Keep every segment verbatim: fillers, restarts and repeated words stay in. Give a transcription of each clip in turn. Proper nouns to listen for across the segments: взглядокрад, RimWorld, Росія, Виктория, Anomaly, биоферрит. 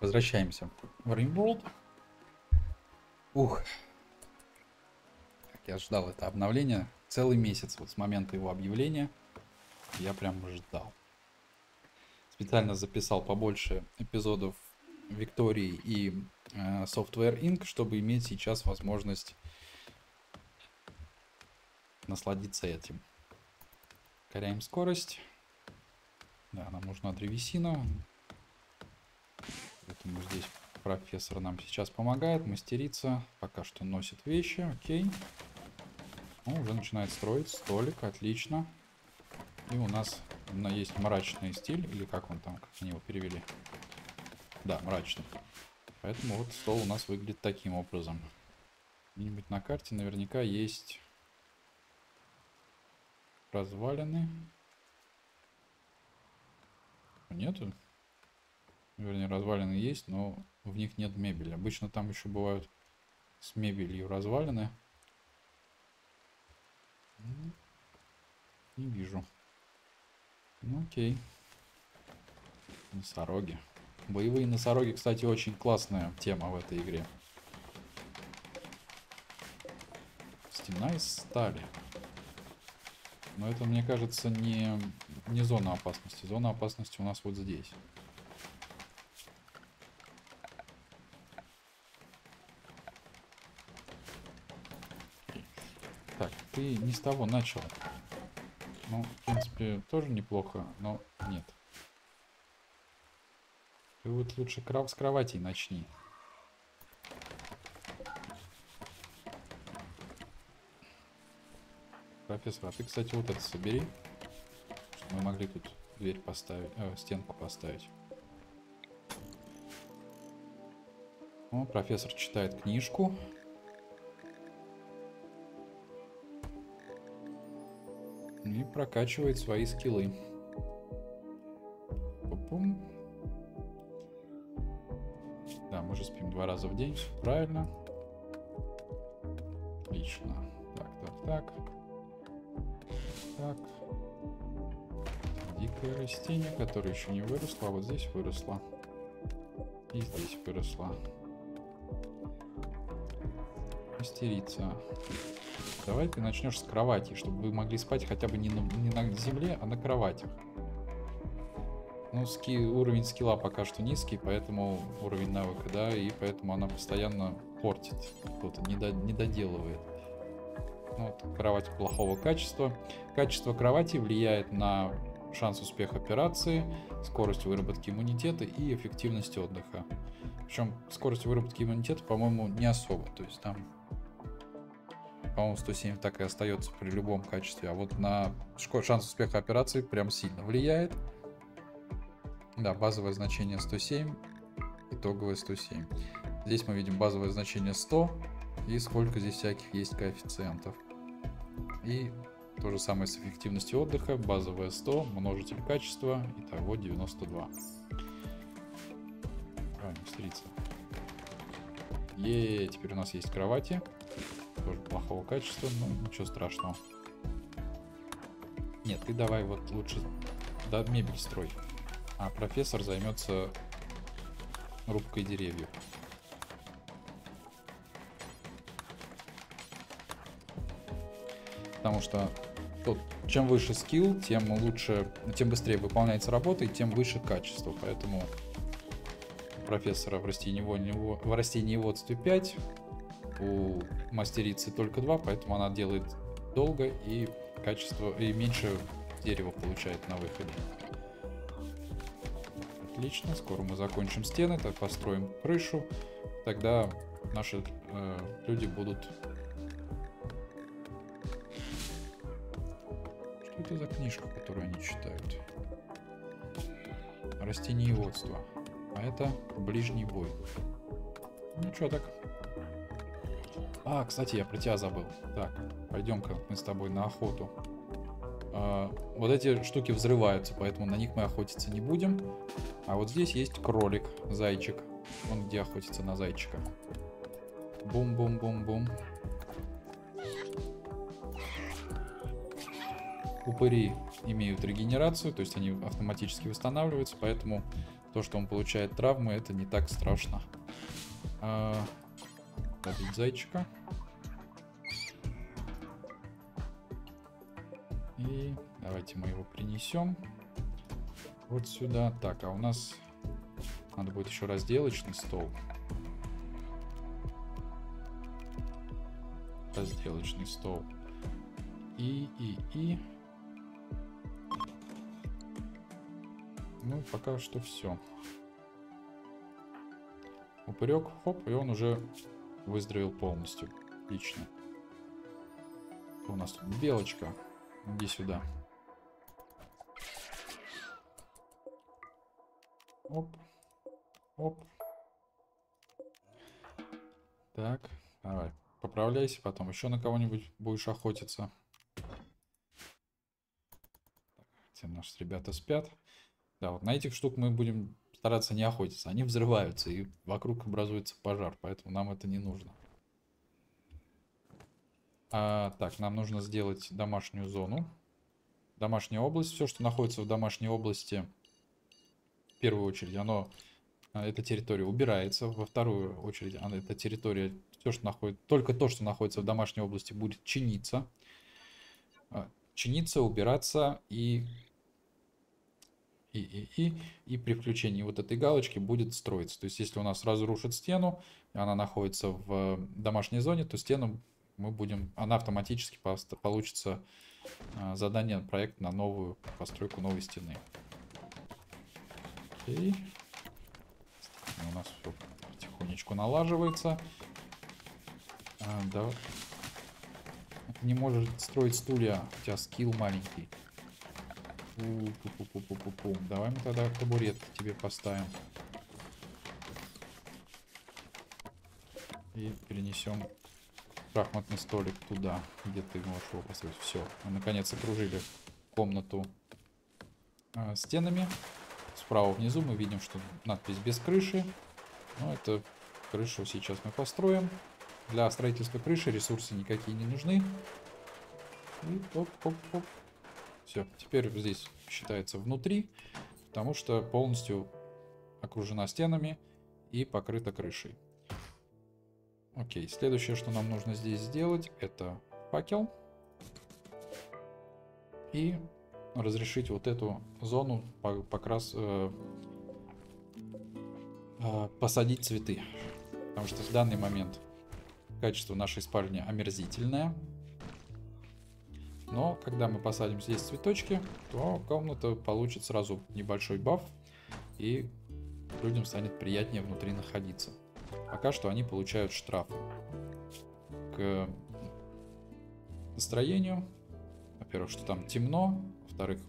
Возвращаемся в RimWorld. Ух. Как я ждал это обновление. Целый месяц вот с момента его объявления. Я прям ждал. Специально записал побольше эпизодов Виктории и э, Software инк, чтобы иметь сейчас возможность насладиться этим. Ускоряем скорость. Да, нам нужна древесина. Поэтому здесь профессор нам сейчас помогает. Мастерица пока что носит вещи. Окей. Ну, уже начинает строить столик. Отлично. И у нас есть мрачный стиль. Или как он там, как они его перевели? Да, мрачный. Поэтому вот стол у нас выглядит таким образом. Где-нибудь на карте наверняка есть развалины. Нету. Вернее, развалины есть, но в них нет мебели. Обычно там еще бывают с мебелью развалины. Не вижу. Ну, окей. Носороги. Боевые носороги, кстати, очень классная тема в этой игре. Стена из стали. Но это, мне кажется, не, не зона опасности. Зона опасности у нас вот здесь. Так, ты не с того начал. Ну, в принципе, тоже неплохо, но нет. Ты вот лучше кров с кровати начни. Профессор, а ты, кстати, вот это собери. Чтобы мы могли тут дверь поставить, э, стенку поставить. О, профессор читает книжку. И прокачивает свои скиллы. Пу-пум. Да, мы же спим два раза в день, все правильно. Отлично. Так, так, так. Так. Дикое растение, которое еще не выросло, а вот здесь выросло. И здесь выросла. Мастерица. Давай ты начнешь с кровати, чтобы вы могли спать хотя бы не на, не на земле, а на кроватях. Ну, ски, уровень скилла пока что низкий, поэтому уровень навыка, да, и поэтому она постоянно портит, кто-то не, до, не доделывает. Ну, вот, кровать плохого качества. Качество кровати влияет на шанс успеха операции, скорость выработки иммунитета и эффективность отдыха. Причем скорость выработки иммунитета, по-моему, не особо, то есть там... По-моему, сто семь так и остается при любом качестве. А вот на шанс успеха операции прям сильно влияет. Да, базовое значение сто семь, итоговое сто семь. Здесь мы видим базовое значение сто. И сколько здесь всяких есть коэффициентов. И то же самое с эффективностью отдыха. Базовое сто, множитель качества, итого девяносто два. Правильно, встретиться. Еее, теперь у нас есть кровати. Тоже плохого качества, но ничего страшного. Нет, ты давай вот лучше, да, мебель строй. А профессор займется рубкой деревьев. Потому что тот, чем выше скилл, тем лучше, тем быстрее выполняется работа и тем выше качество. Поэтому профессора в растениеводстве пять. У мастерицы только два, поэтому она делает долго и качество и меньше дерева получает на выходе. Отлично, скоро мы закончим стены, так построим крышу, тогда наши э, люди будут. Что это за книжка, которую они читают? Растениеводство, а это ближний бой. Ну что так? А, кстати, я про тебя забыл. Так, пойдем-ка мы с тобой на охоту. А, вот эти штуки взрываются, поэтому на них мы охотиться не будем. А вот здесь есть кролик, зайчик. Он где охотится на зайчика. Бум-бум-бум-бум. Упыри имеют регенерацию, то есть они автоматически восстанавливаются, поэтому То, что он получает травмы, это не так страшно. А, добить зайчика. И давайте мы его принесем вот сюда. Так, а у нас надо будет еще разделочный стол. Разделочный стол. И, и, и. Ну, пока что все. Упырек, хоп, и он уже выздоровел полностью. Отлично. У нас тут белочка. Иди сюда. Оп. Оп. Так, давай. Поправляйся, потом еще на кого-нибудь будешь охотиться. Те наши ребята спят. Да, вот на этих штук мы будем стараться не охотиться. Они взрываются, и вокруг образуется пожар, поэтому нам это не нужно. А, так, нам нужно сделать домашнюю зону. Домашняя область. Все, что находится в домашней области, в первую очередь, оно... Эта территория убирается. Во вторую очередь, эта территория, все, что находится, только то, что находится в домашней области, будет чиниться. Чиниться, убираться и, и, и, и, и при включении вот этой галочки будет строиться. То есть, если у нас разрушит стену, и она находится в домашней зоне, то стену мы будем, она автоматически получится задание, проект на новую постройку новой стены. Окей. У нас все потихонечку налаживается. А, да. Не может строить стулья, у тебя скилл маленький. У-пу-пу-пу-пу-пу-пу. Давай мы тогда табурет тебе поставим. И перенесем шахматный столик туда, где ты можешь его поставить. Все. Мы наконец окружили комнату а, стенами. Справа внизу мы видим, что надпись «без крыши». Но это крышу сейчас мы построим. Для строительства крыши ресурсы никакие не нужны. И оп-оп-оп. Все, теперь здесь считается внутри, потому что полностью окружена стенами и покрыта крышей. Окей, следующее, что нам нужно здесь сделать, это факел. И... разрешить вот эту зону покрас, э, э, посадить цветы, потому что в данный момент качество нашей спальни омерзительное, но когда мы посадим здесь цветочки, то комната получит сразу небольшой баф, и людям станет приятнее внутри находиться. Пока что они получают штрафы к настроению, во-первых, что там темно, во-вторых,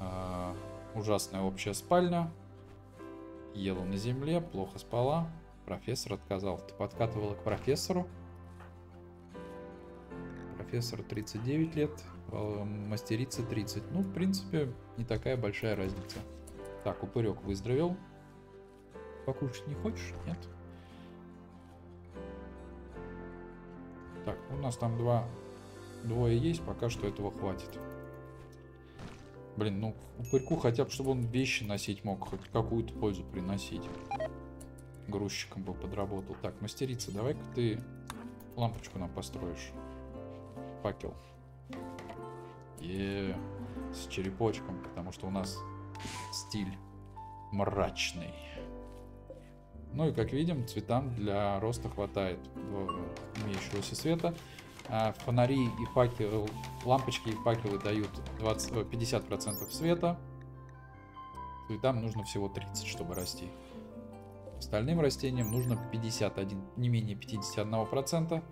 э, ужасная общая спальня. Ела на земле, плохо спала. Профессор отказал. Ты подкатывала к профессору. Профессору тридцать девять лет, мастерица тридцать. Ну, в принципе, не такая большая разница. Так, упырек выздоровел. Покушать не хочешь? Нет. Так, у нас там два, двое есть. Пока что этого хватит. Блин, ну упырьку хотя бы, чтобы он вещи носить мог, хоть какую-то пользу приносить. Грузчиком бы подработал. Так, мастерица, давай-ка ты лампочку нам построишь. Факел. И с черепочком, потому что у нас стиль мрачный. Ну и как видим, цветам для роста хватает имеющегося света. Фонари и факелы, лампочки и факелы дают двадцать, пятьдесят процентов света. И там нужно всего тридцать, чтобы расти. Остальным растениям нужно пятьдесят один, не менее пятидесяти одного процента.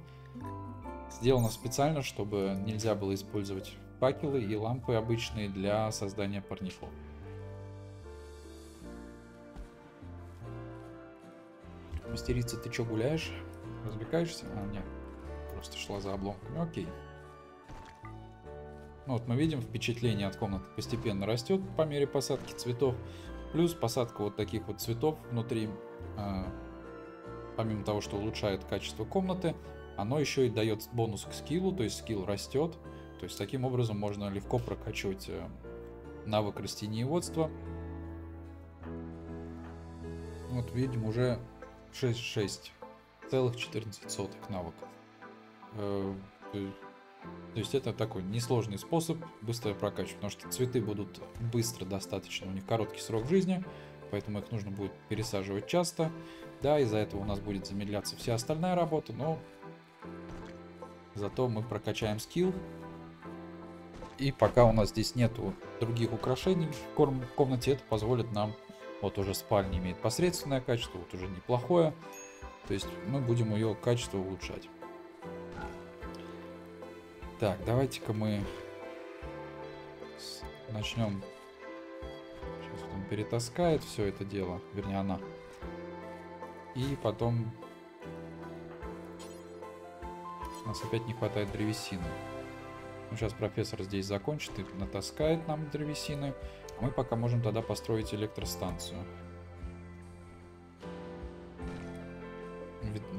Сделано специально, чтобы нельзя было использовать факелы и лампы обычные для создания парников. Мастерица, ты чё гуляешь? Развлекаешься? А, нет. Просто шла за обломками. Окей. Ну вот мы видим, впечатление от комнаты постепенно растет по мере посадки цветов. Плюс посадка вот таких вот цветов внутри, э, помимо того, что улучшает качество комнаты, оно еще и дает бонус к скиллу, то есть скилл растет. То есть таким образом можно легко прокачивать э, навык растениеводства. вот видим уже шесть целых четырнадцать сотых навыков. То есть это такой несложный способ быстро прокачивать, потому что цветы будут быстро достаточно, у них короткий срок жизни, поэтому их нужно будет пересаживать часто. Да, из-за этого у нас будет замедляться вся остальная работа, но зато мы прокачаем скилл. И пока у нас здесь нету других украшений в комнате, это позволит нам, вот уже спальня имеет посредственное качество, вот уже неплохое, то есть мы будем ее качество улучшать. Так, давайте-ка мы начнем, сейчас он перетаскает все это дело, вернее она, и потом у нас опять не хватает древесины. Сейчас профессор здесь закончит и натаскает нам древесины. Мы пока можем тогда построить электростанцию.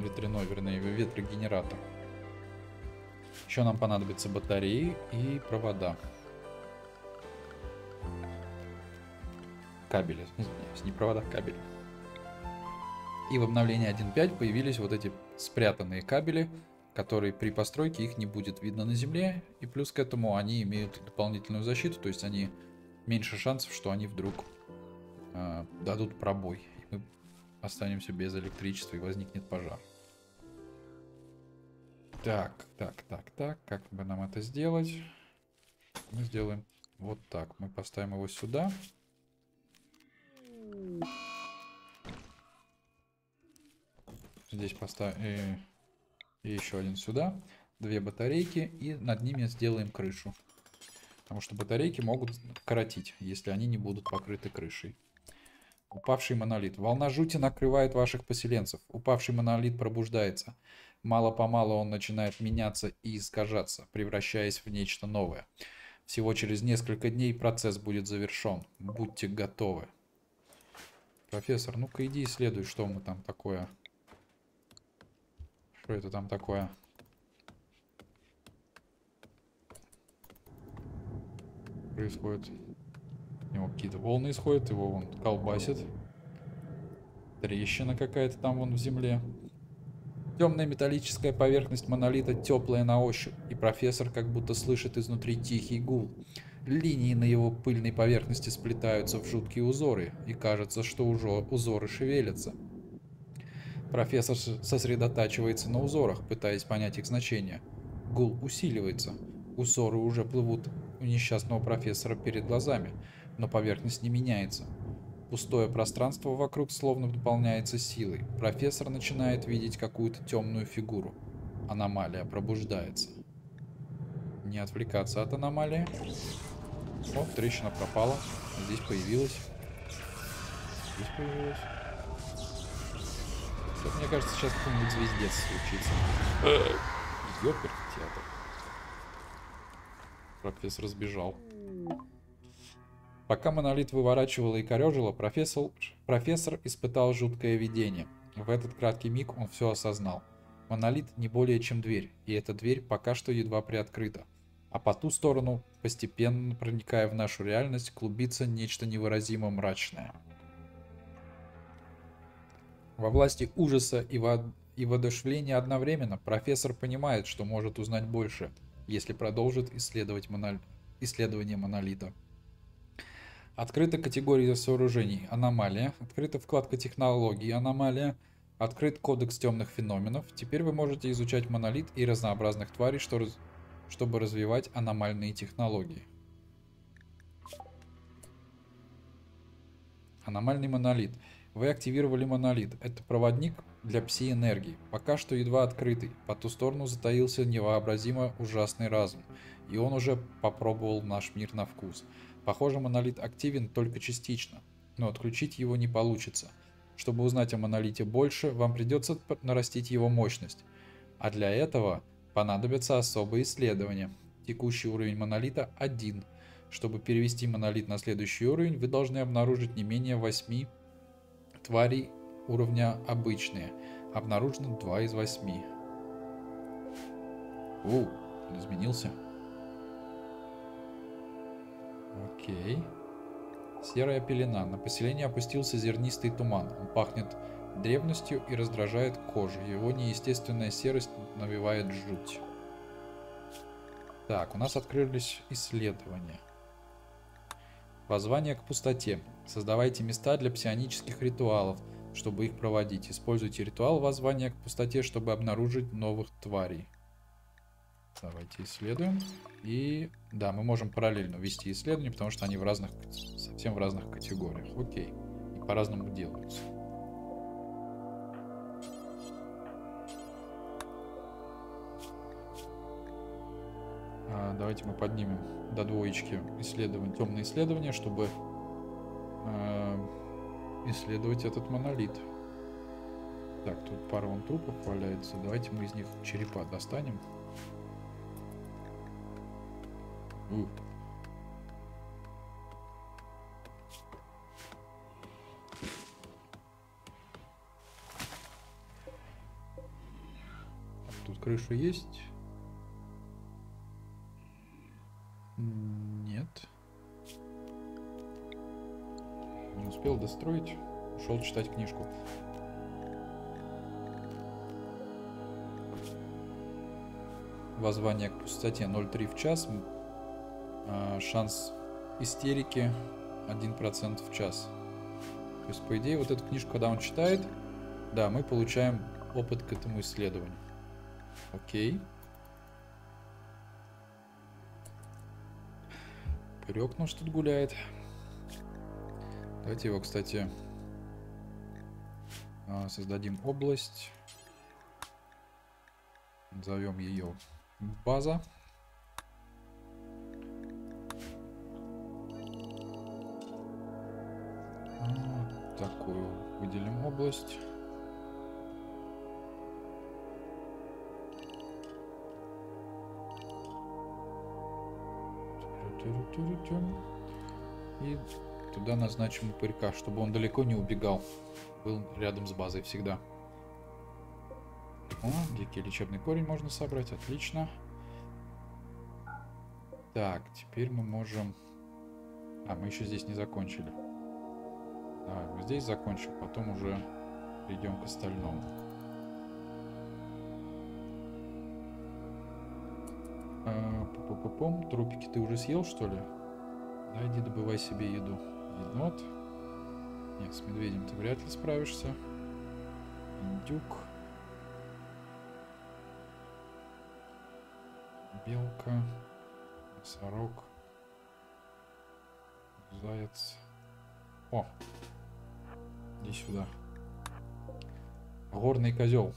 Ветряной, вернее, ветрогенератор. Еще нам понадобятся батареи и провода. Кабели, извиняюсь, не провода, кабели. И в обновлении один точка пять появились вот эти спрятанные кабели, которые при постройке их не будет видно на земле, и плюс к этому они имеют дополнительную защиту, то есть они меньше шансов, что они вдруг э, дадут пробой, и мы останемся без электричества и возникнет пожар. Так, так, так, так, как бы нам это сделать? Мы сделаем вот так, мы поставим его сюда. Здесь поставим... И еще один сюда. Две батарейки. И над ними сделаем крышу. Потому что батарейки могут коротить, если они не будут покрыты крышей. Упавший монолит. Волна жути накрывает ваших поселенцев. Упавший монолит пробуждается. Мало-помалу он начинает меняться и искажаться, превращаясь в нечто новое. Всего через несколько дней процесс будет завершен. Будьте готовы. Профессор, ну-ка иди исследуй, что мы там такое... Что это там такое? Происходит. У него какие-то волны исходят, его вон колбасит. Трещина какая-то там вон в земле. Темная металлическая поверхность монолита теплая на ощупь, и профессор как будто слышит изнутри тихий гул. Линии на его пыльной поверхности сплетаются в жуткие узоры, и кажется, что уже узоры шевелятся. Профессор сосредотачивается на узорах, пытаясь понять их значение. Гул усиливается. Узоры уже плывут у несчастного профессора перед глазами, но поверхность не меняется. Пустое пространство вокруг словно дополняется силой. Профессор начинает видеть какую-то темную фигуру. Аномалия пробуждается. Не отвлекаться от аномалии. О, трещина пропала. Здесь появилась. Здесь появилась. Мне кажется, сейчас какой-нибудь звездец случится. Ёпер, театр. Профессор сбежал. Пока монолит выворачивало и корежило, профессор, профессор испытал жуткое видение. В этот краткий миг он все осознал. Монолит не более чем дверь, и эта дверь пока что едва приоткрыта. А по ту сторону, постепенно проникая в нашу реальность, клубится нечто невыразимо мрачное. Во власти ужаса и, во... и воодушевления одновременно профессор понимает, что может узнать больше, если продолжит исследовать монол... исследование монолита. Открыта категория сооружений «Аномалия», открыта вкладка «Технологии аномалия», открыт кодекс темных феноменов. Теперь вы можете изучать монолит и разнообразных тварей, что раз... чтобы развивать аномальные технологии. Аномальный монолит. Вы активировали монолит. Это проводник для пси-энергии. Пока что едва открытый. По ту сторону затаился невообразимо ужасный разум. И он уже попробовал наш мир на вкус. Похоже, монолит активен только частично. Но отключить его не получится. Чтобы узнать о монолите больше, вам придется нарастить его мощность. А для этого понадобятся особые исследования. Текущий уровень монолита один. Чтобы перевести монолит на следующий уровень, вы должны обнаружить не менее восьми тварей уровня обычные. Обнаружено два из восьми. Оу, он изменился. Окей. Серая пелена. На поселение опустился зернистый туман. Он пахнет древностью и раздражает кожу. Его неестественная серость навевает жуть. Так, у нас открылись исследования. Воззвание к пустоте. Создавайте места для псионических ритуалов, чтобы их проводить. Используйте ритуал воззвания к пустоте, чтобы обнаружить новых тварей. Давайте исследуем. И да, мы можем параллельно вести исследования, потому что они в разных, совсем в разных категориях. Окей. И по-разному делаются. А, давайте мы поднимем до двоечки исследование, темное исследование, чтобы э, исследовать этот монолит. Так, тут пара вон трупов валяется. Давайте мы из них черепа достанем. Тут крыша есть? Нет. Не успел достроить. Ушел читать книжку. Воззвание к пустоте ноль целых три десятых в час. Шанс истерики один процент в час. То есть, по идее, вот эту книжку, когда он читает, да, мы получаем опыт к этому исследованию. Окей. Пырёк наш тут гуляет. Давайте его, кстати, создадим область. Назовем ее база. Такую выделим область. И туда назначим парика, чтобы он далеко не убегал. Был рядом с базой всегда. О, дикий лечебный корень можно собрать. Отлично. Так, теперь мы можем... А, мы еще здесь не закончили. Давай, мы здесь закончим, потом уже перейдем к остальному. А, пу-пу-пу-пум. Трупики ты уже съел, что ли? Да, иди добывай себе еду. Енот. Нет, с медведем ты вряд ли справишься. Индюк. Белка. Носорог. Заяц. О, иди сюда. Горный козел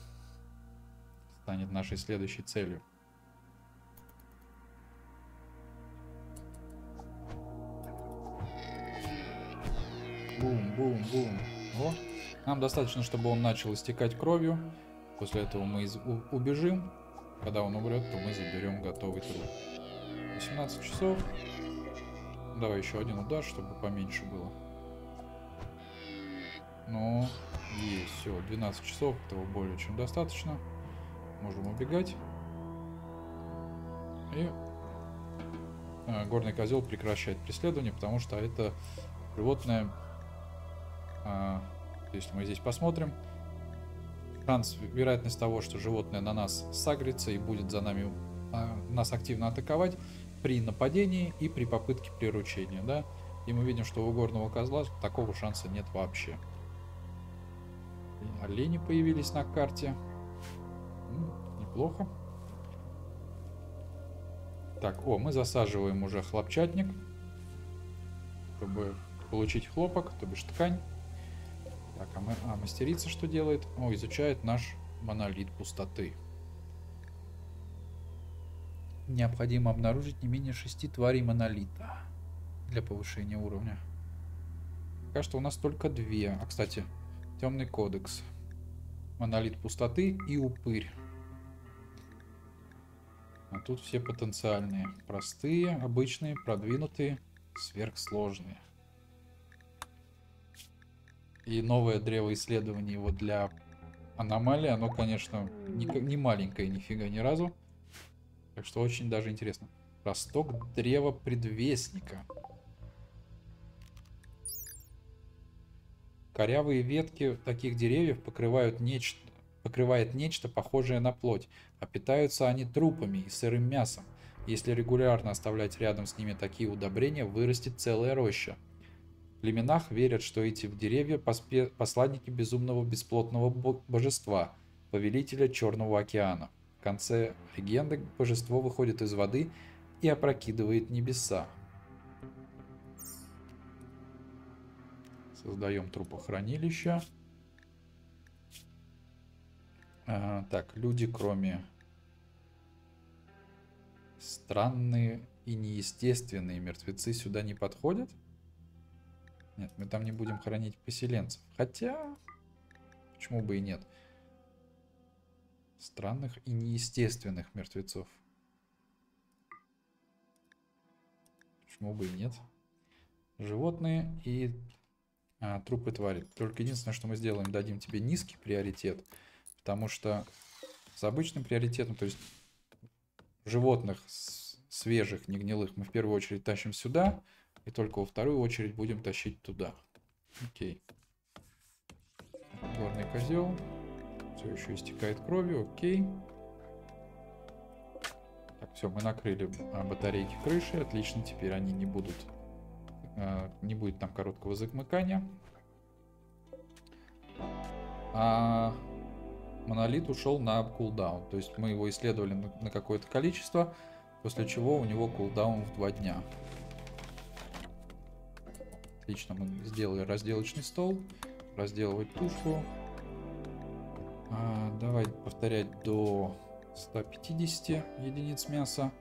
станет нашей следующей целью. Бум, бум, бум. О. Нам достаточно, чтобы он начал истекать кровью. После этого мы из убежим. Когда он умрет, то мы заберем готовый труп. восемнадцать часов. Давай еще один удар, чтобы поменьше было. Но есть, все, двенадцать часов, этого более чем достаточно. Можем убегать. И э, горный козел прекращает преследование, потому что это животное, э, если мы здесь посмотрим, шанс, вероятность того, что животное на нас сагрится и будет за нами, э, нас активно атаковать при нападении и при попытке приручения, да? И мы видим, что у горного козла такого шанса нет вообще. Олени появились на карте. Неплохо. Так, о, мы засаживаем уже хлопчатник, чтобы получить хлопок, то бишь ткань. Так, а, мы, а мастерица что делает? О, изучает наш монолит пустоты. Необходимо обнаружить не менее шести тварей монолита для повышения уровня. Пока что у нас только две. А, кстати... Темный кодекс. Монолит пустоты и упырь. А тут все потенциальные. Простые, обычные, продвинутые, сверхсложные. И новое древо исследований его для аномалии. Оно, конечно, не, не маленькое нифига ни разу. Так что очень даже интересно. Росток древа предвестника. Корявые ветки таких деревьев покрывают нечто, покрывает нечто похожее на плоть, а питаются они трупами и сырым мясом. Если регулярно оставлять рядом с ними такие удобрения, вырастет целая роща. В племенах верят, что эти деревья – посланники безумного бесплотного божества, повелителя Черного океана. В конце легенды божество выходит из воды и опрокидывает небеса. Создаем трупохранилище. А, так, люди, кроме... Странные и неестественные мертвецы сюда не подходят? Нет, мы там не будем хранить поселенцев. Хотя, почему бы и нет? Странных и неестественных мертвецов. Почему бы и нет? Животные и а, трупы твари. Только единственное, что мы сделаем, дадим тебе низкий приоритет. Потому что с обычным приоритетом, то есть... Животных свежих, не гнилых мы в первую очередь тащим сюда. И только во вторую очередь будем тащить туда. Окей. Горный козел. Все еще истекает кровью. Окей. Так, все, мы накрыли батарейки крыши. Отлично, теперь они не будут... Не будет там короткого замыкания. А... Монолит ушел на кулдаун, то есть мы его исследовали на какое-то количество, после чего у него кулдаун в два дня. Отлично, мы сделали разделочный стол, разделывать тушу. А, давай повторять до ста пятидесяти единиц мяса.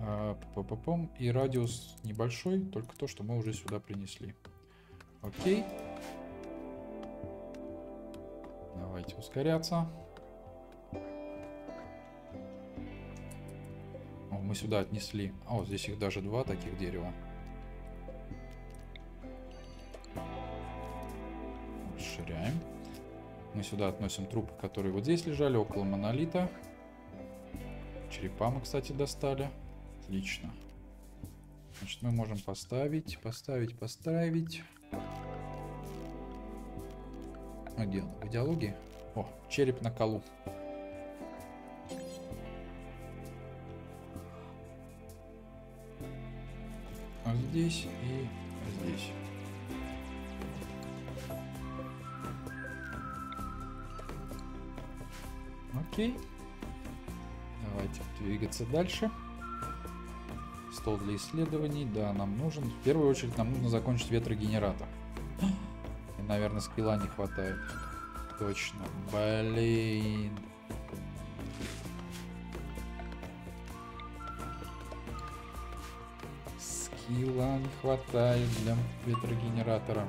А, па-па-пам. И радиус небольшой, только то, что мы уже сюда принесли. Окей. Давайте ускоряться. О, мы сюда отнесли. О, здесь их даже два таких дерева. Расширяем. Мы сюда относим трупы, которые вот здесь лежали, около монолита. Черепа мы, кстати, достали. Отлично. Значит, мы можем поставить, поставить, поставить... Где он? В диалоге? О, череп на колу. А здесь и здесь. Окей. Давайте двигаться дальше. Стол для исследований. Да, нам нужен. В первую очередь нам нужно закончить ветрогенератор. Наверное, скилла не хватает. Точно. Блин. Скилла не хватает для ветрогенератора.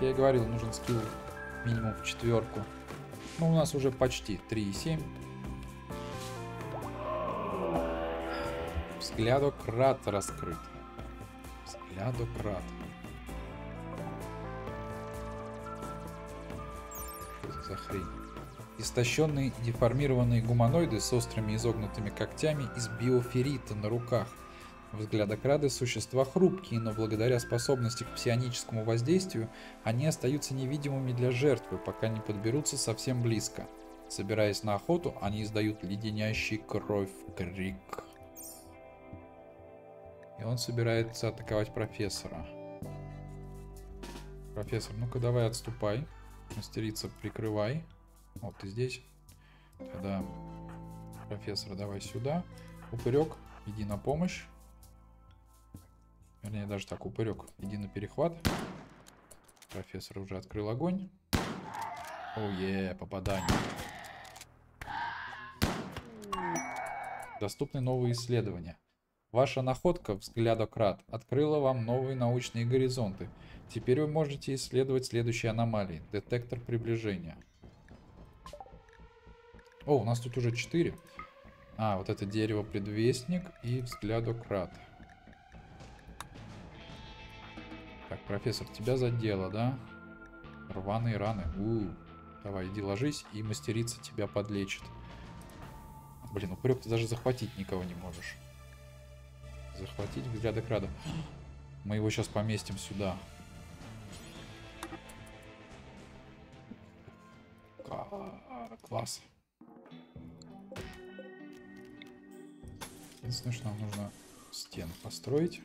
Я говорил, нужен скилл минимум в четверку. Ну, у нас уже почти три и семь. Взглядократ раскрыт. Взглядократ. Хрень. Истощенные деформированные гуманоиды с острыми изогнутыми когтями из биоферита на руках. Взглядокрады – существа хрупкие, но благодаря способности к псионическому воздействию они остаются невидимыми для жертвы, пока не подберутся совсем близко. Собираясь на охоту, они издают леденящий кровь крик. И он собирается атаковать профессора. Профессор, ну-ка давай отступай. Мастерица, прикрывай. Вот ты здесь. Тогда профессора давай сюда. Упырек, иди на помощь. Вернее, даже так, упырек, иди на перехват. Профессор уже открыл огонь. Оу-е, попадание. Доступны новые исследования. Ваша находка, взглядократ, открыла вам новые научные горизонты. Теперь вы можете исследовать следующие аномалии. Детектор приближения. О, у нас тут уже четыре. А, вот это дерево-предвестник и взглядократ. Так, профессор, тебя задело, да? Рваные раны. У-у-у. Давай, иди ложись, и мастерица тебя подлечит. Блин, упрек, ты даже захватить никого не можешь. Захватить взгляда крада. Мы его сейчас поместим сюда. класс. Единственное, что нам нужно стен построить.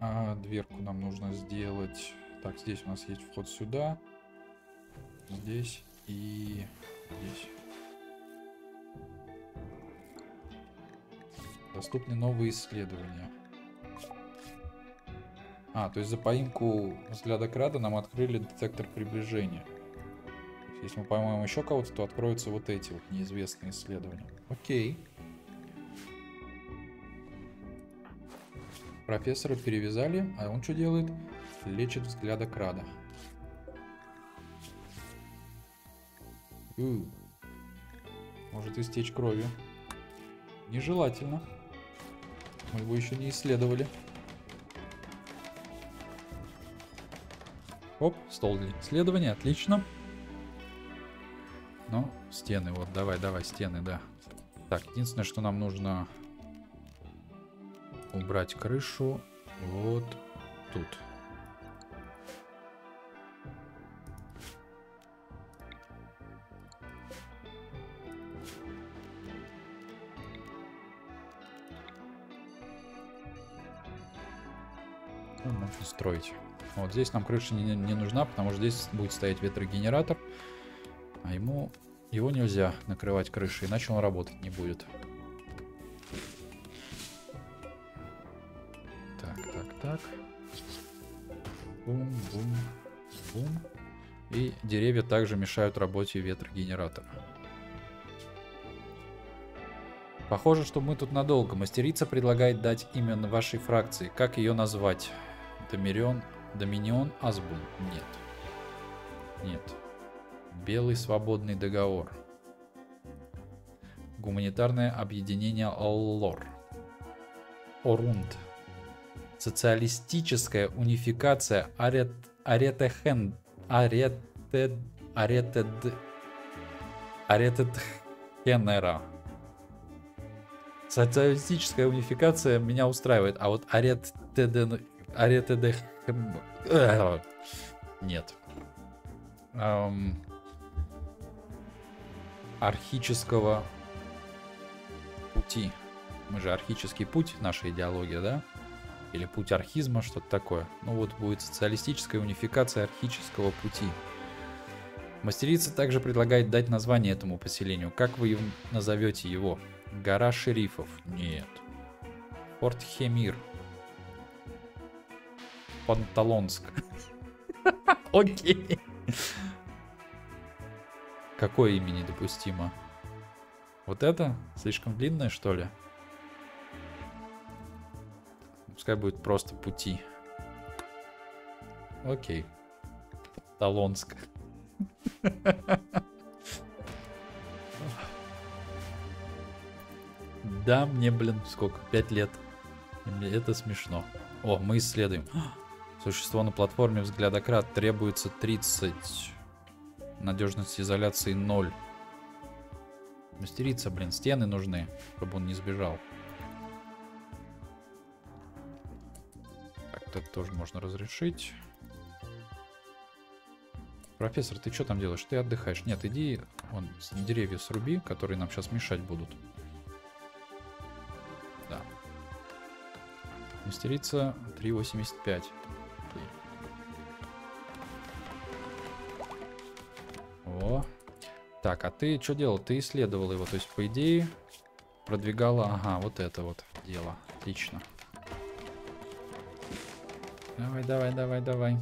А дверку нам нужно сделать. Так, здесь у нас есть вход сюда. Здесь и здесь. Доступны новые исследования. А, то есть за поимку взгляда крада нам открыли детектор приближения. Если мы поймаем еще кого-то, то откроются вот эти вот неизвестные исследования. Окей. Профессора перевязали, а он что делает? Лечит взгляда крада. У. Может истечь кровью. Нежелательно. Мы его еще не исследовали. Оп, стол для исследования, отлично. Ну, стены, вот, давай, давай, стены, да. Так, единственное, что нам нужно убрать крышу вот тут. Ну, можно строить. Вот здесь нам крыша не, не нужна, потому что здесь будет стоять ветрогенератор. А ему его нельзя накрывать крышей, иначе он работать не будет. Так, так, так. Бум, бум, бум. И деревья также мешают работе ветрогенератора. Похоже, что мы тут надолго. Мастерица предлагает дать имя вашей фракции. Как ее назвать? Домирион, Доминион, Азбун? Нет. Нет. Белый свободный договор. Гуманитарное объединение Аллор. Орунд. Социалистическая унификация Арет... Аретехен... Аретед... Аретед... Аретедхенера. Социалистическая унификация меня устраивает, а вот Аретеден... Аретедех... Нет. Эм... архического пути. Мы же архический путь, наша идеология, да? Или путь архизма, что-то такое. Ну вот будет социалистическая унификация архического пути. Мастерица также предлагает дать название этому поселению. Как вы назовете его? Гора шерифов? Нет. Порт Хемир. Панталонск. Окей. Какое имя недопустимо? Вот это? Слишком длинное, что ли? Пускай будет просто пути. Окей. Талонск. Да, мне, блин, сколько? Пять лет. Это смешно. О, мы исследуем. Существо на платформе взглядокрад. Требуется тридцать... Надежность изоляции ноль. Мастерица, блин, стены нужны, чтобы он не сбежал. Так, вот это тоже можно разрешить. Профессор, ты что там делаешь? Ты отдыхаешь. Нет, иди, вон, деревья сруби, которые нам сейчас мешать будут. Да. Мастерица три восемьдесят пять. О. Так, а ты что делал? Ты исследовал его, то есть, по идее, продвигала... Ага, вот это вот дело. Отлично. Давай, давай, давай, давай.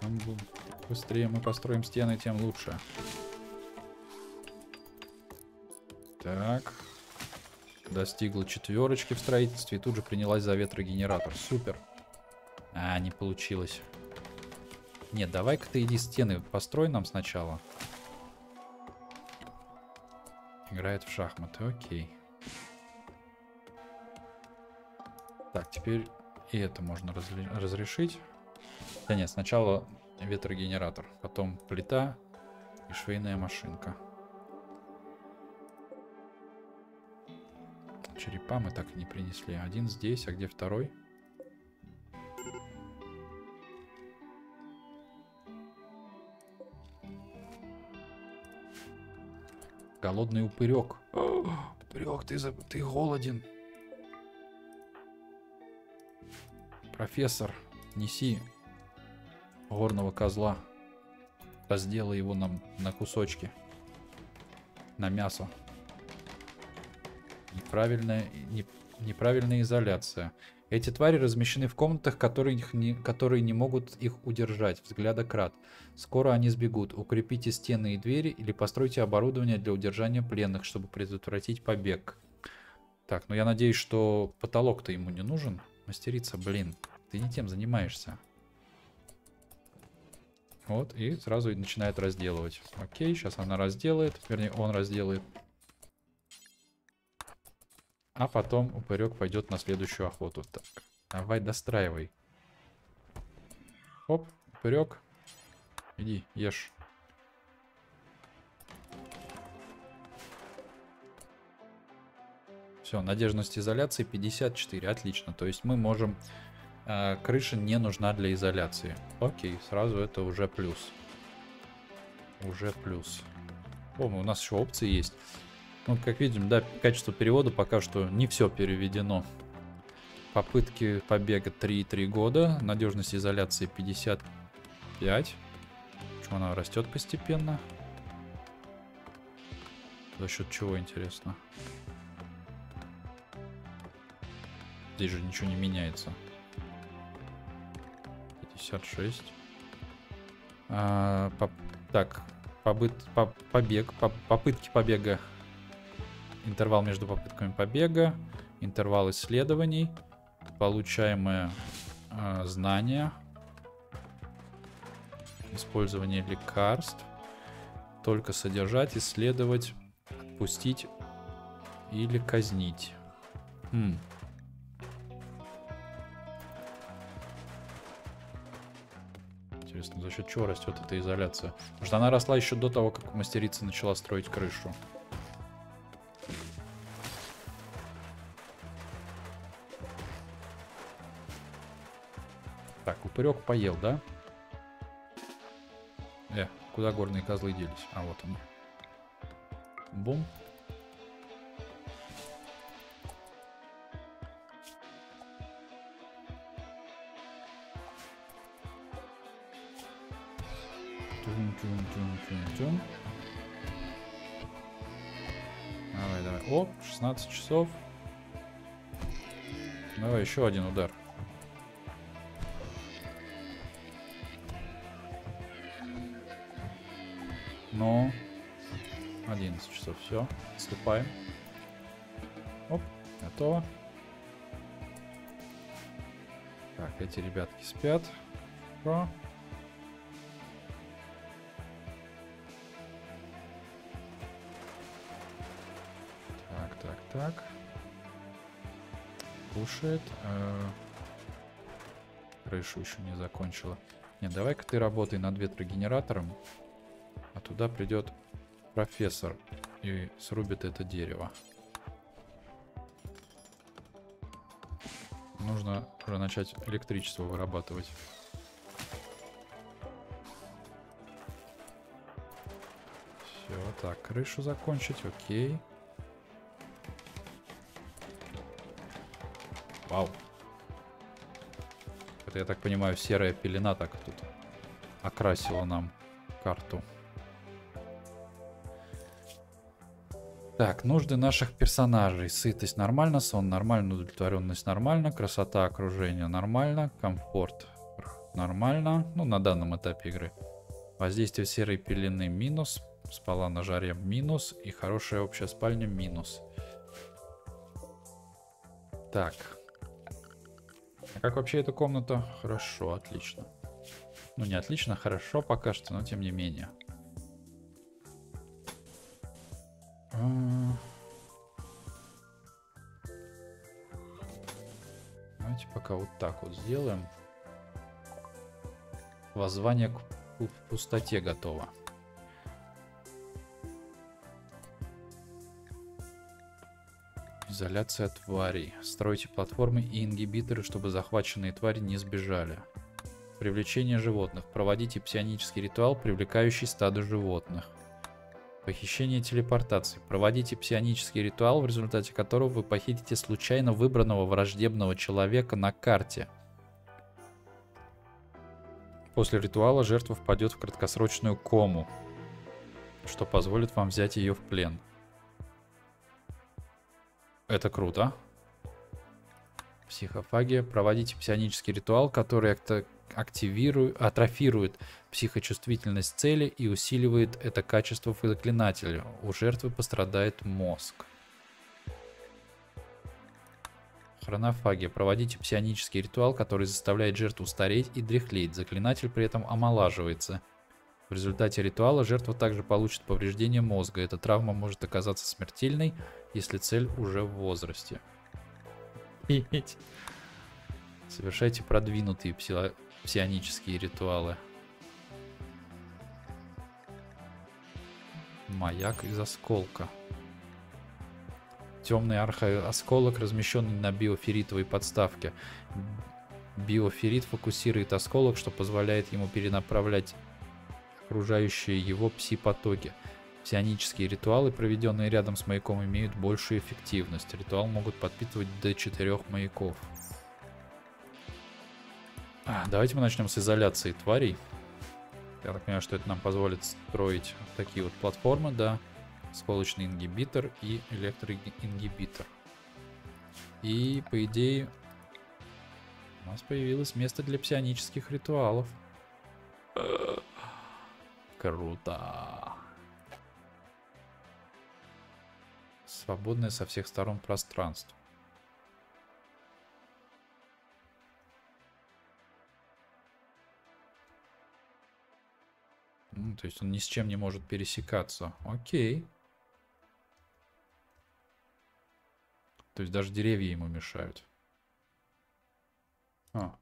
Чем быстрее мы построим стены, тем лучше. Так. Достигла четверочки в строительстве и тут же принялась за ветрогенератор. Супер. А, не получилось. Нет, давай-ка ты иди стены построй нам сначала. Играет в шахматы, окей. Так, теперь и это можно разрешить. Да нет, сначала ветрогенератор, потом плита и швейная машинка. Черепа мы так и не принесли. Один здесь, а где второй? Голодный упырек. О, упырек, ты, ты голоден. Профессор, неси горного козла. Разделай его нам на кусочки. На мясо. Неправильная, не, неправильная изоляция. Эти твари размещены в комнатах, которые не, которые не могут их удержать. Взгляда крат. Скоро они сбегут. Укрепите стены и двери или постройте оборудование для удержания пленных, чтобы предотвратить побег. Так, ну я надеюсь, что потолок-то ему не нужен. Мастерица, блин, ты не тем занимаешься. Вот, и сразу начинает разделывать. Окей, сейчас она разделает. Вернее, он разделает. А потом упырек пойдет на следующую охоту. Так, давай достраивай. Оп, упырек. Иди, ешь. Все, надежность изоляции пятьдесят четыре. Отлично, то есть мы можем... Крыша не нужна для изоляции. Окей, сразу это уже плюс. Уже плюс. О, у нас еще опции есть. Ну, как видим, да, качество перевода пока что не все переведено. Попытки побега три и три года. Надежность изоляции пятьдесят пять. Почему она растет постепенно? За счет чего, интересно? Здесь же ничего не меняется. пятьдесят шесть. А, по, так, побыт, по, побег, по, попытки побега. Интервал между попытками побега. Интервал исследований. Получаемое а, знание. Использование лекарств. Только содержать, исследовать, отпустить или казнить. Хм. За счет чего растет эта изоляция? Потому что она росла еще до того, как мастерица начала строить крышу. Так, упырек поел, да? Э, куда горные козлы делись? А, вот они. Бум. Давай, давай. О, шестнадцать часов. Давай еще один удар. Ну, одиннадцать часов. Все, отступаем. Оп, готово. Так, эти ребятки спят. Про. Так, кушает. Э-э- крышу еще не закончила. Нет, давай-ка ты работай над ветрогенератором, а туда придет профессор и срубит это дерево. Нужно уже начать электричество вырабатывать. Все, так, крышу закончить, окей. Вау. Это, я так понимаю, серая пелена так тут окрасила нам карту. Так, нужды наших персонажей. Сытость нормально, сон нормально, удовлетворенность нормально, красота окружения нормально, комфорт нормально. Ну, на данном этапе игры. Воздействие серой пелены минус, спала на жаре минус и хорошая общая спальня минус. Так. А как вообще эта комната? Хорошо, отлично. Ну, не отлично, хорошо пока что, но тем не менее. Давайте пока вот так вот сделаем. Воззвание к пустоте готово. Изоляция тварей. Стройте платформы и ингибиторы, чтобы захваченные твари не сбежали. Привлечение животных. Проводите псионический ритуал, привлекающий стадо животных. Похищение телепортации. Проводите псионический ритуал, в результате которого вы похитите случайно выбранного враждебного человека на карте. После ритуала жертва впадет в краткосрочную кому, что позволит вам взять ее в плен. Это круто. Психофагия. Проводите псионический ритуал, который активирует, атрофирует психочувствительность цели и усиливает это качество в заклинателе. У жертвы пострадает мозг. Хронофагия. Проводите псионический ритуал, который заставляет жертву стареть и дряхлеть. Заклинатель при этом омолаживается. В результате ритуала жертва также получит повреждение мозга. Эта травма может оказаться смертельной, если цель уже в возрасте. Совершайте продвинутые псионические ритуалы. Маяк из осколка. Темный архоосколок, размещенный на биоферритовой подставке. Биоферрит фокусирует осколок, что позволяет ему перенаправлять окружающие его пси-потоки. Псионические ритуалы, проведенные рядом с маяком, имеют большую эффективность. Ритуал могут подпитывать до четырёх маяков. А, давайте мы начнем с изоляции тварей. Я так понимаю, что это нам позволит строить такие вот платформы, да. Сколочный ингибитор и электроингибитор. И, по идее, у нас появилось место для псионических ритуалов. Круто. Свободное со всех сторон пространство. Ну, то есть он ни с чем не может пересекаться. Окей. То есть даже деревья ему мешают. А.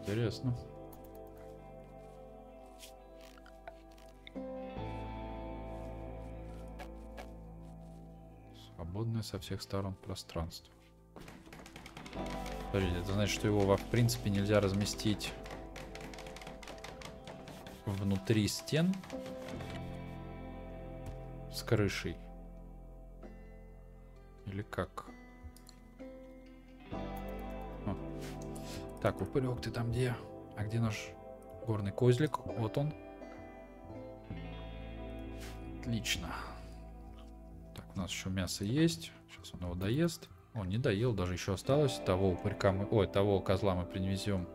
Интересно. Свободное со всех сторон пространство. Смотрите, это значит, что его в принципе нельзя разместить внутри стен с крышей. Или как? Так, упырёк, ты там где? А где наш горный козлик? Вот он. Отлично. Так, у нас еще мясо есть. Сейчас он его доест. Он не доел, даже еще осталось. Того упырька мы... Ой, того козла мы принесем.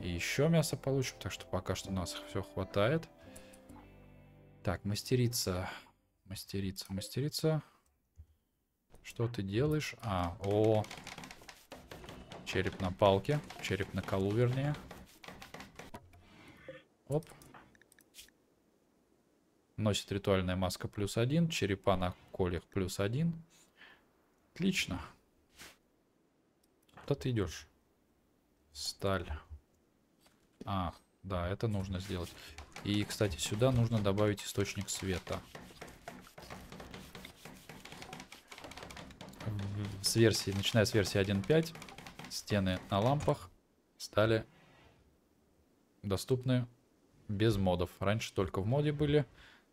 И еще мясо получим. Так что пока что у нас все хватает. Так, мастерица. Мастерица, мастерица. Что ты делаешь? А, о... Череп на палке. Череп на колу, вернее. Оп. Носит ритуальная маска плюс один. Черепа на колях плюс один. Отлично. Куда ты идешь? Сталь. А, да, это нужно сделать. И, кстати, сюда нужно добавить источник света. С версии, начиная с версии один точка пять. Стены на лампах стали доступны без модов. Раньше только в моде были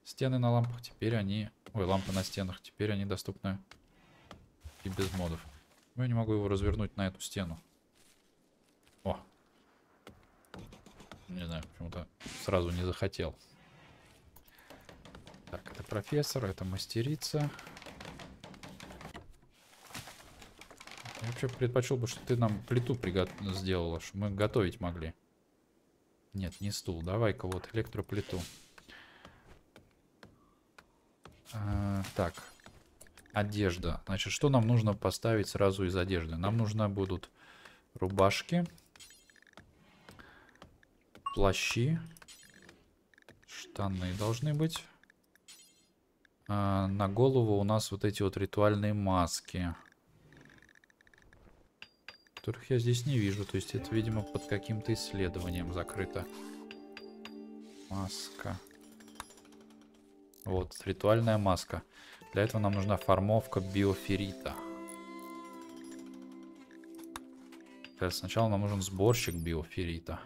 стены на лампах, теперь они... Ой, лампы на стенах, теперь они доступны и без модов. Я не могу его развернуть на эту стену. О! Не знаю, почему-то сразу не захотел. Так, это профессор, это мастерица. Я вообще предпочел бы, что ты нам плиту пригот... сделала, чтобы мы готовить могли. Нет, не стул. Давай-ка вот электроплиту. А, так. Одежда. Значит, что нам нужно поставить сразу из одежды? Нам нужны будут рубашки, плащи, штаны должны быть. А, на голову у нас вот эти вот ритуальные маски, которых я здесь не вижу. То есть это, видимо, под каким-то исследованием закрыто. Маска. Вот, ритуальная маска. Для этого нам нужна формовка биоферрита. Сначала нам нужен сборщик биоферрита.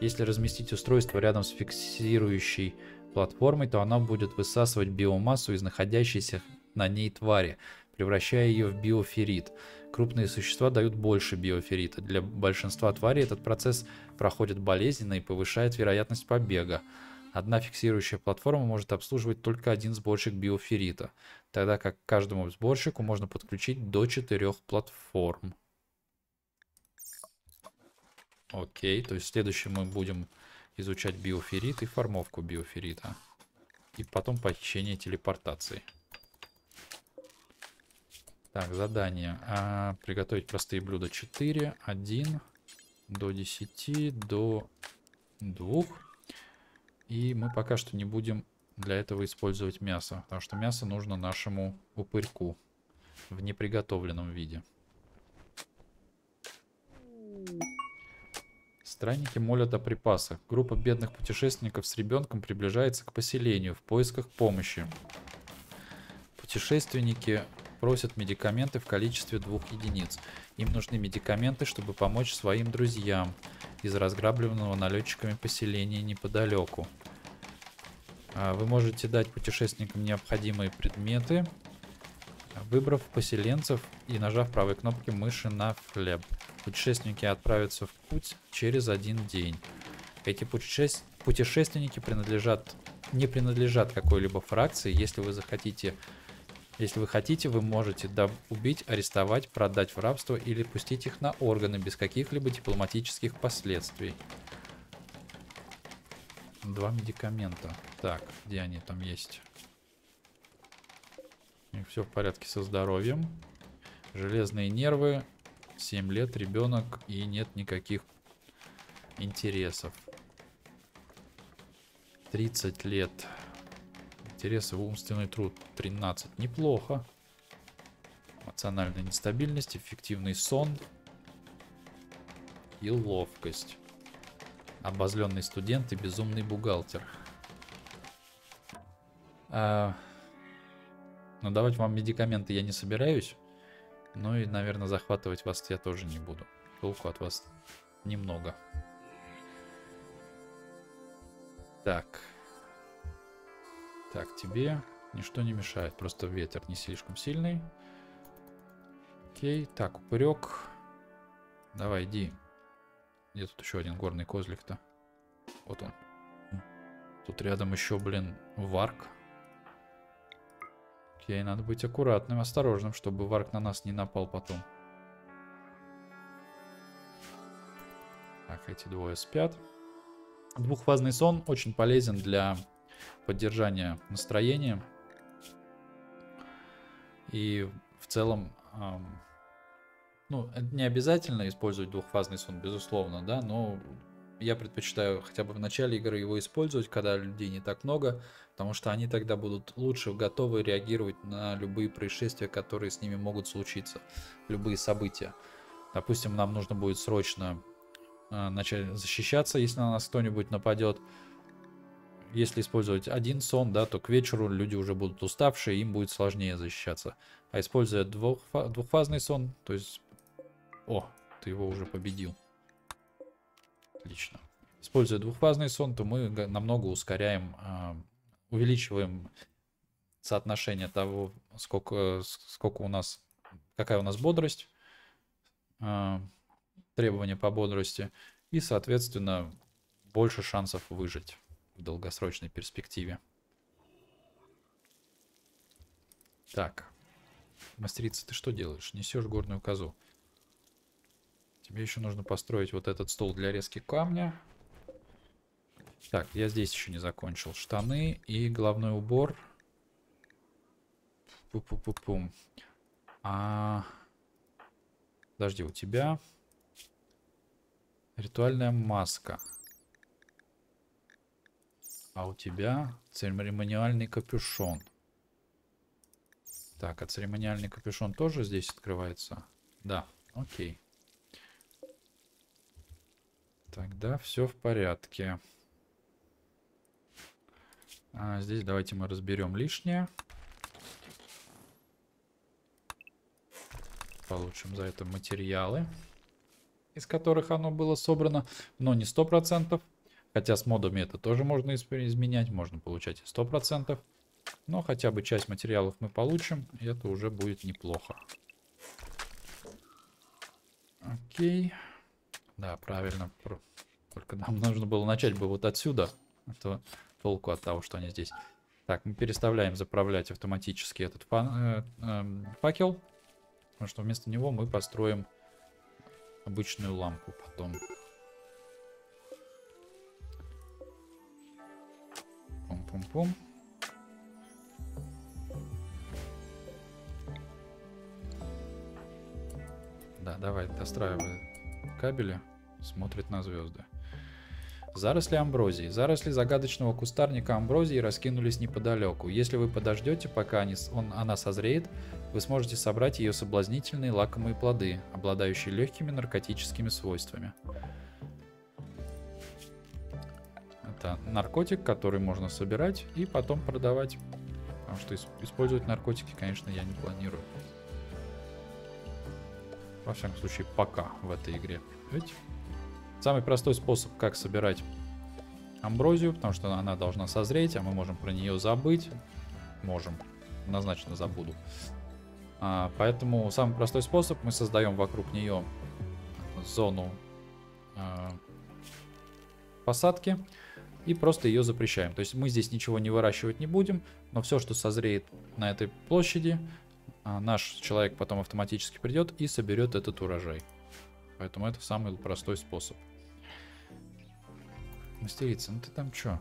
Если разместить устройство рядом с фиксирующей платформой, то она будет высасывать биомассу из находящейся на ней твари, превращая ее в биоферрит. Крупные существа дают больше биоферрита. Для большинства тварей этот процесс проходит болезненно и повышает вероятность побега. Одна фиксирующая платформа может обслуживать только один сборщик биоферрита, тогда как к каждому сборщику можно подключить до четырех платформ. Окей, то есть в следующем мы будем изучать биоферрит и формовку биоферрита. И потом похищение телепортации. Так, задание. А, приготовить простые блюда четыре, один, до десяти, до двух. И мы пока что не будем для этого использовать мясо, потому что мясо нужно нашему упырьку в неприготовленном виде. Странники молят о припасах. Группа бедных путешественников с ребенком приближается к поселению в поисках помощи. Путешественники просят медикаменты в количестве двух единиц. Им нужны медикаменты, чтобы помочь своим друзьям из разграбленного налетчиками поселения неподалеку. Вы можете дать путешественникам необходимые предметы, выбрав поселенцев и нажав правой кнопкой мыши на хлеб. Путешественники отправятся в путь через один день. Эти путеше... путешественники принадлежат... не принадлежат какой-либо фракции. Если вы захотите, если вы хотите, вы можете доб... убить, арестовать, продать в рабство или пустить их на органы без каких-либо дипломатических последствий. Два медикамента. Так, где они там есть? У них все в порядке со здоровьем. Железные нервы. семь лет, ребенок, и нет никаких интересов. тридцать лет. Интересы в умственный труд. тринадцать. Неплохо. Эмоциональная нестабильность, эффективный сон и ловкость. Обозленный студент и безумный бухгалтер. А... Но давать вам медикаменты я не собираюсь. Ну и, наверное, захватывать вас я тоже не буду. Толку от вас немного. Так. Так, тебе ничто не мешает. Просто ветер не слишком сильный. Окей, так, упырек. Давай, иди. Где тут еще один горный козлик-то? Вот он. Тут рядом еще, блин, варк. Окей, надо быть аккуратным, осторожным, чтобы варк на нас не напал потом. Так, эти двое спят. Двухфазный сон очень полезен для поддержания настроения. И в целом, эм, ну, не обязательно использовать двухфазный сон, безусловно, да, но... Я предпочитаю хотя бы в начале игры его использовать, когда людей не так много, потому что они тогда будут лучше готовы реагировать на любые происшествия, которые с ними могут случиться, любые события. Допустим, нам нужно будет срочно э, начать защищаться, если на нас кто-нибудь нападет. Если использовать один сон, да, то к вечеру люди уже будут уставшие, им будет сложнее защищаться. А используя двухфа- двухфазный сон, то есть... О, ты его уже победил. Отлично. Используя двухфазный сон, то мы намного ускоряем, увеличиваем соотношение того, сколько, сколько у нас, какая у нас бодрость, требования по бодрости, и, соответственно, больше шансов выжить в долгосрочной перспективе. Так, мастерица, ты что делаешь? Несешь горную козу. Тебе еще нужно построить вот этот стол для резки камня. Так, я здесь еще не закончил. Штаны и головной убор. Пу-пу-пу-пум. А... Подожди, у тебя ритуальная маска. А у тебя церемониальный капюшон. Так, а церемониальный капюшон тоже здесь открывается? Да, окей. Тогда все в порядке. А здесь давайте мы разберем лишнее. Получим за это материалы. из которых оно было собрано, но не сто процентов. Хотя с модами это тоже можно изменять, можно получать и сто процентов. Но хотя бы часть материалов мы получим, и это уже будет неплохо. Окей. Да, правильно. Только нам нужно было начать бы вот отсюда. Это толку от того, что они здесь. Так, мы переставляем заправлять автоматически этот фа- э, э, факел. Потому что вместо него мы построим обычную лампу потом. Пум-пум-пум. Да, давай, достраивай кабели. Смотрит на звезды. Заросли амброзии. Заросли загадочного кустарника амброзии раскинулись неподалеку. Если вы подождете, пока они, он, она созреет, вы сможете собрать ее соблазнительные лакомые плоды, обладающие легкими наркотическими свойствами. Это наркотик, который можно собирать и потом продавать. Потому что использовать наркотики, конечно, я не планирую. Во всяком случае, пока в этой игре. Ведь самый простой способ, как собирать амброзию, потому что она должна созреть, а мы можем про нее забыть. Можем. Однозначно забуду. А, поэтому самый простой способ, мы создаем вокруг нее зону а, посадки и просто ее запрещаем. То есть мы здесь ничего не выращивать не будем, но все, что созреет на этой площади, а, наш человек потом автоматически придет и соберет этот урожай. Поэтому это самый простой способ. Мастерица, ну ты там чё?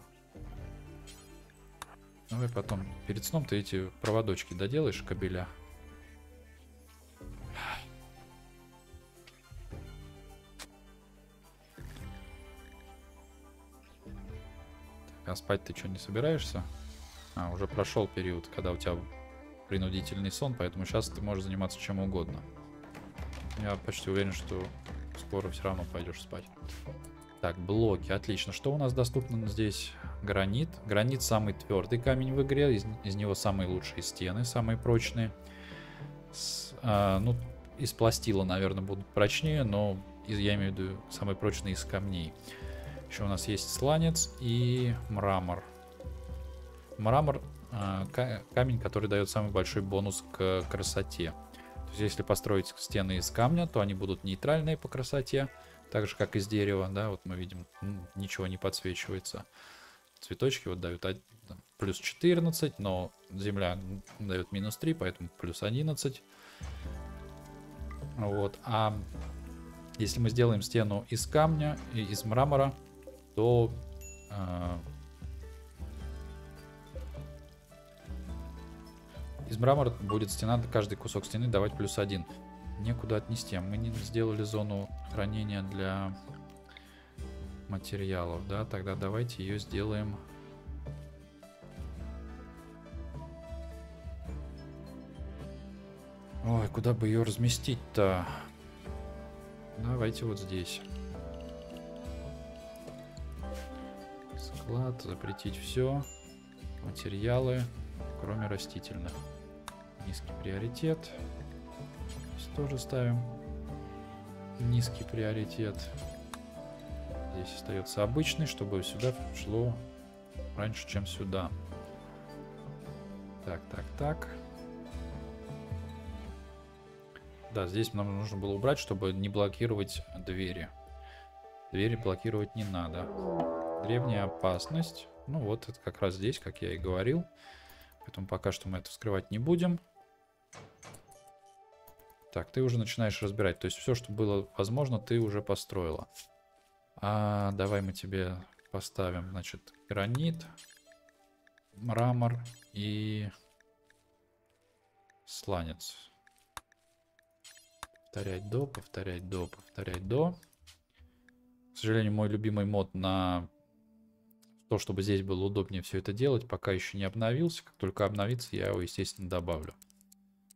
Давай потом, перед сном ты эти проводочки доделаешь, кабеля. Так, а спать ты чё, не собираешься? А, уже прошел период, когда у тебя принудительный сон, поэтому сейчас ты можешь заниматься чем угодно. Я почти уверен, что скоро все равно пойдешь спать. Так, блоки. Отлично. Что у нас доступно здесь? Гранит. Гранит самый твердый камень в игре. Из, из него самые лучшие стены, самые прочные. С, а, ну, из пластила, наверное, будут прочнее, но из, я имею в виду самые прочные из камней. Еще у нас есть сланец и мрамор. Мрамор а, камень, который дает самый большой бонус к красоте. Если построить стены из камня, то они будут нейтральные по красоте, так же как из дерева, да, вот мы видим, ничего не подсвечивается. Цветочки вот дают плюс четырнадцать, но земля дает минус три, поэтому плюс одиннадцать. Вот, а если мы сделаем стену из камня и из мрамора, то э, из мрамора будет стена, каждый кусок стены давать плюс один. Некуда отнести. Мы не сделали зону хранения для материалов, да? Тогда давайте ее сделаем. Ой, куда бы ее разместить-то? Давайте вот здесь. Склад, запретить все. Материалы, кроме растительных. Низкий приоритет. Здесь тоже ставим низкий приоритет. Здесь остается обычный, чтобы сюда шло раньше, чем сюда. Так, так, так. Да, здесь нам нужно было убрать, чтобы не блокировать двери. Двери блокировать не надо. Древняя опасность. Ну вот, это как раз здесь, как я и говорил. Поэтому пока что мы это вскрывать не будем. Так, ты уже начинаешь разбирать. То есть все, что было возможно, ты уже построила. А, давай мы тебе поставим, значит, гранит, мрамор и сланец. Повторять до, повторять до, повторять до. К сожалению, мой любимый мод на... То, чтобы здесь было удобнее все это делать, пока еще не обновился. Как только обновится, я его, естественно, добавлю.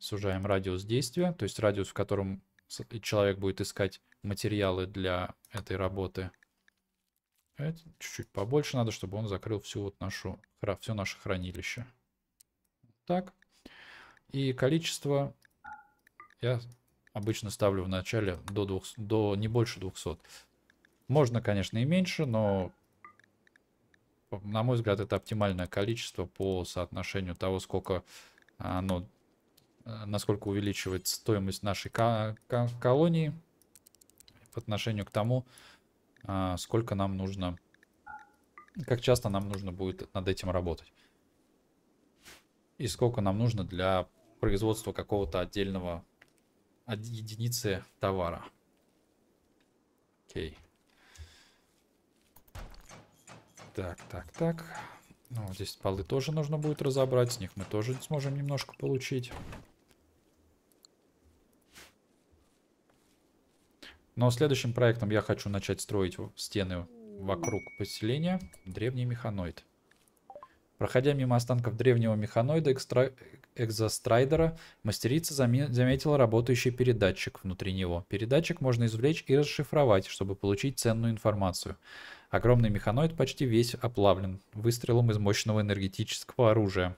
Сужаем радиус действия, то есть радиус, в котором человек будет искать материалы для этой работы. Чуть-чуть побольше надо, чтобы он закрыл всю вот нашу, все наше хранилище. Так. И количество я обычно ставлю в начале до, двухсот, до не больше двухсот. Можно, конечно, и меньше, но, на мой взгляд, это оптимальное количество по соотношению того, сколько оно, насколько увеличивает стоимость нашей колонии по отношению к тому, сколько нам нужно, как часто нам нужно будет над этим работать. И сколько нам нужно для производства какого-то отдельного единицы товара. Окей. Так, так, так. Ну, вот здесь полы тоже нужно будет разобрать. С них мы тоже сможем немножко получить. Но следующим проектом я хочу начать строить стены вокруг поселения. Древний механоид. Проходя мимо останков древнего механоида экстра... экзострайдера, мастерица заме... заметила работающий передатчик внутри него. Передатчик можно извлечь и расшифровать, чтобы получить ценную информацию. Огромный механоид почти весь оплавлен выстрелом из мощного энергетического оружия.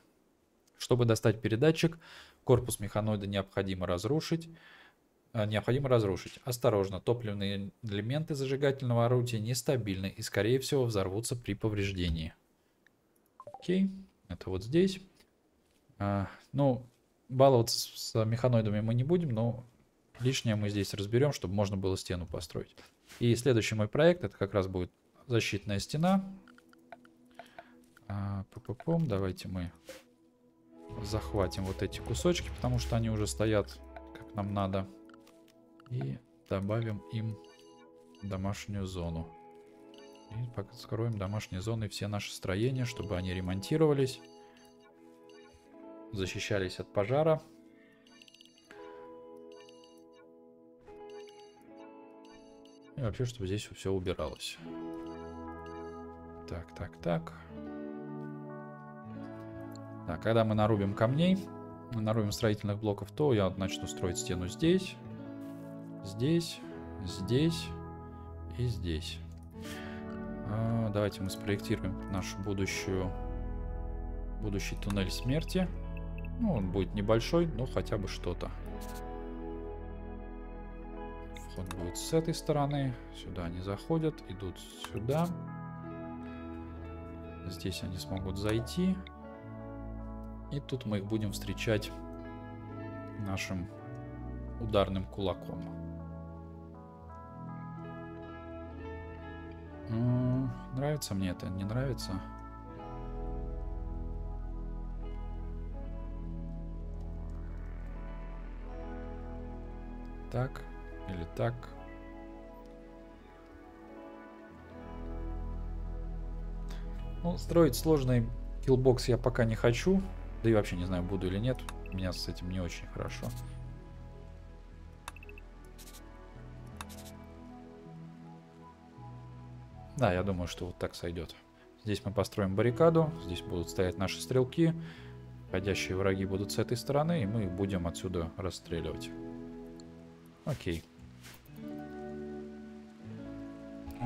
Чтобы достать передатчик, корпус механоида необходимо разрушить. Необходимо разрушить. Осторожно, топливные элементы зажигательного орудия нестабильны и, скорее всего, взорвутся при повреждении. Окей, это вот здесь. А, ну, баловаться с механоидами мы не будем, но лишнее мы здесь разберем, чтобы можно было стену построить. И следующий мой проект, это как раз будет защитная стена. А, пу-пу-пум, давайте мы захватим вот эти кусочки, потому что они уже стоят как нам надо. И добавим им домашнюю зону. И пока скроем домашние зоны все наши строения, чтобы они ремонтировались, защищались от пожара. И вообще, чтобы здесь все убиралось. Так, так, так. Так, когда мы нарубим камней, нарубим строительных блоков, то я начну строить стену здесь, здесь, здесь и здесь. Давайте мы спроектируем нашу будущую будущий туннель смерти. Ну, он будет небольшой, но хотя бы что-то. Вход будет с этой стороны. Сюда они заходят, идут сюда. Здесь они смогут зайти. И тут мы их будем встречать нашим ударным кулаком. Нравится мне это, не нравится? Так или так? Ну, строить сложный киллбокс я пока не хочу. Да и вообще не знаю, буду или нет. У меня с этим не очень хорошо. Да, я думаю, что вот так сойдет. Здесь мы построим баррикаду. Здесь будут стоять наши стрелки. Ходящие враги будут с этой стороны. И мы их будем отсюда расстреливать. Окей.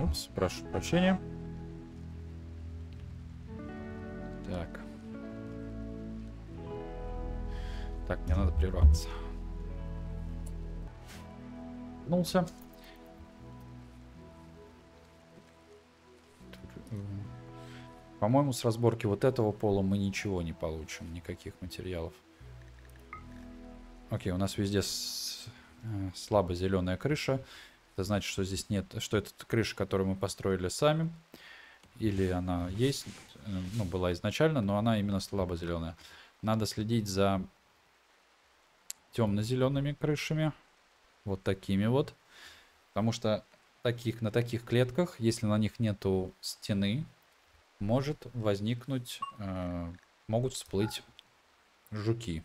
Упс, прошу прощения. Так. Так, мне надо прерваться. Вернулся. По-моему, с разборки вот этого пола мы ничего не получим, никаких материалов. Окей, у нас везде с... слабо зеленая крыша. Это значит, что здесь нет, что это крыша, которую мы построили сами, или она есть, ну, была изначально, но она именно слабо зеленая. Надо следить за темно-зелеными крышами, вот такими вот, потому что таких на таких клетках, если на них нету стены, может возникнуть, э, могут всплыть жуки.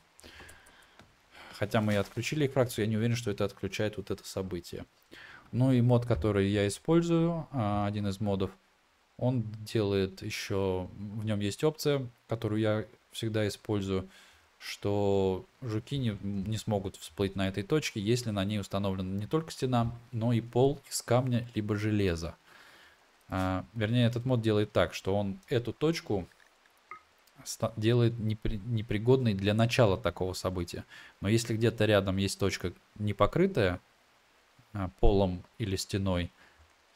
Хотя мы и отключили их фракцию, я не уверен, что это отключает вот это событие. Ну и мод, который я использую, э, один из модов, он делает еще, в нем есть опция, которую я всегда использую, что жуки не, не смогут всплыть на этой точке, если на ней установлена не только стена, но и пол из камня либо железа. А, вернее, этот мод делает так, что он эту точку делает непригодной для начала такого события. Но если где-то рядом есть точка, не покрытая полом или стеной,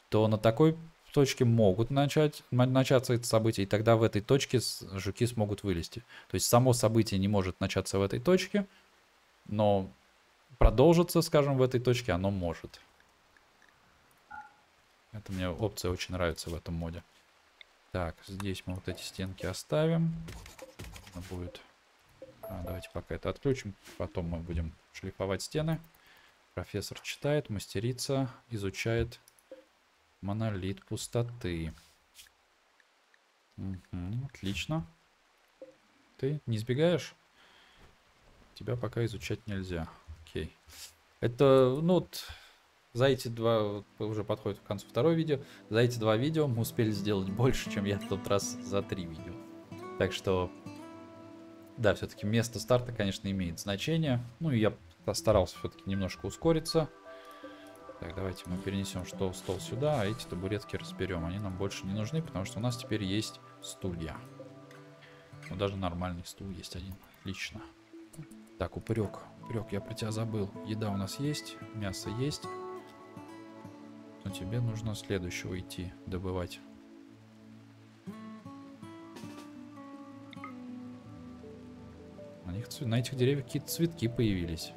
то на такой точке могут начать, начаться это событие, и тогда в этой точке жуки смогут вылезти. То есть само событие не может начаться в этой точке, но продолжиться, скажем, в этой точке оно может. Это мне опция очень нравится в этом моде. Так, здесь мы вот эти стенки оставим. Будет... А, давайте пока это отключим. Потом мы будем шлифовать стены. Профессор читает, мастерица изучает монолит пустоты. Угу, отлично. Ты не избегаешь? Тебя пока изучать нельзя. Окей. Это, ну... Вот... За эти два, уже подходит к концу второе видео, за эти два видео мы успели сделать больше, чем я в тот раз за три видео. Так что, да, все-таки место старта, конечно, имеет значение. Ну и я постарался все-таки немножко ускориться. Так, давайте мы перенесем стол, стол сюда, а эти табуретки разберем. Они нам больше не нужны, потому что у нас теперь есть стулья. Ну, даже нормальный стул есть один. Отлично. Так, упырек. Упырек, я про тебя забыл. Еда у нас есть, мясо есть. Но тебе нужно следующего идти добывать. На них, на этих деревьях какие-то цветки появились.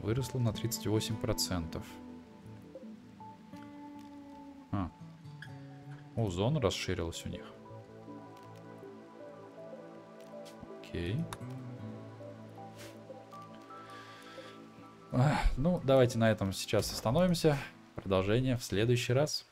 Выросло на тридцать восемь процентов. А. О, зона расширилась у них. Окей. А, ну, давайте на этом сейчас остановимся. Продолжение в следующий раз.